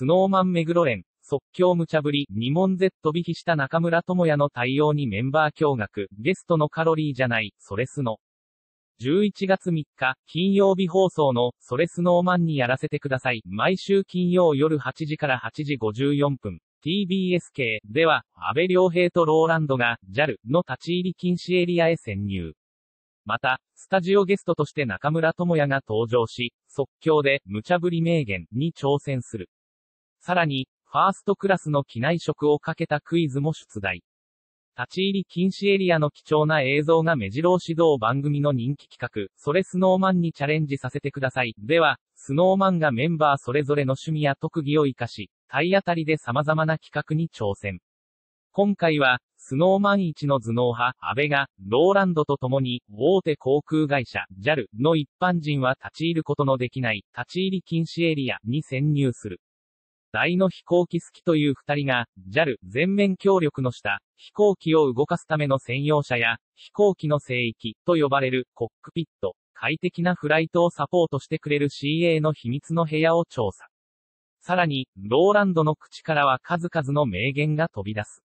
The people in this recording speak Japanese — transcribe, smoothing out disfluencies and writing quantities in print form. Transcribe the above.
スノーマン目黒連、即興無茶ぶり、2問 Z 引きした中村智也の対応にメンバー驚愕、ゲストのカロリーじゃない、それスノ。11月3日、金曜日放送の、それスノーマンにやらせてください。毎週金曜夜8時から8時54分。TBS 系では、安倍良平とローランドが、JAL の立ち入り禁止エリアへ潜入。また、スタジオゲストとして中村智也が登場し、即興で、無茶ぶり名言に挑戦する。さらに、ファーストクラスの機内食をかけたクイズも出題。立ち入り禁止エリアの貴重な映像が目白押し同番組の人気企画、それスノーマンにチャレンジさせてください。では、スノーマンがメンバーそれぞれの趣味や特技を活かし、体当たりで様々な企画に挑戦。今回は、スノーマン一の頭脳派、安倍が、ローランドと共に、大手航空会社、JAL の一般人は立ち入ることのできない、立ち入り禁止エリアに潜入する。大の飛行機好きという二人が、JAL 全面協力の下、飛行機を動かすための専用車や、飛行機の聖域と呼ばれるコックピット、快適なフライトをサポートしてくれる CA の秘密の部屋を調査。さらに、ローランドの口からは数々の名言が飛び出す。